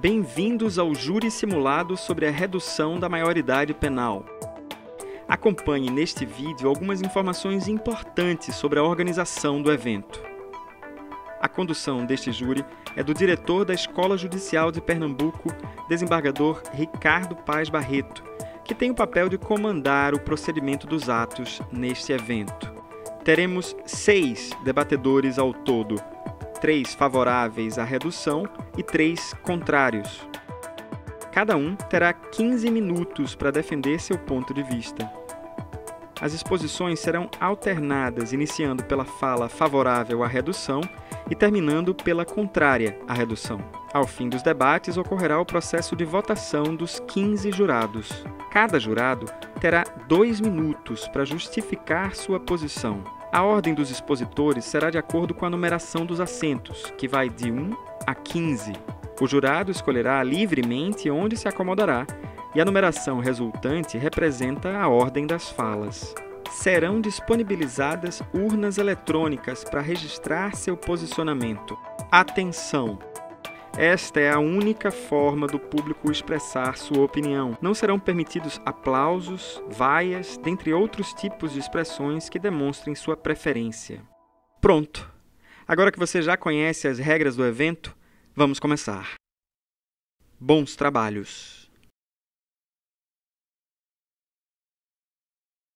Bem-vindos ao Júri Simulado sobre a redução da maioridade penal. Acompanhe neste vídeo algumas informações importantes sobre a organização do evento. A condução deste júri é do diretor da Escola Judicial de Pernambuco, desembargador Ricardo Paes Barreto, que tem o papel de comandar o procedimento dos atos neste evento. Teremos 6 debatedores ao todo, 3 favoráveis à redução e 3 contrários. Cada um terá 15 minutos para defender seu ponto de vista. As exposições serão alternadas, iniciando pela fala favorável à redução e terminando pela contrária à redução. Ao fim dos debates, ocorrerá o processo de votação dos 15 jurados. Cada jurado terá 2 minutos para justificar sua posição. A ordem dos expositores será de acordo com a numeração dos assentos, que vai de 1 a 15. O jurado escolherá livremente onde se acomodará e a numeração resultante representa a ordem das falas. Serão disponibilizadas urnas eletrônicas para registrar seu posicionamento. Atenção! Esta é a única forma do público expressar sua opinião. Não serão permitidos aplausos, vaias, dentre outros tipos de expressões que demonstrem sua preferência. Pronto! Agora que você já conhece as regras do evento, vamos começar. Bons trabalhos!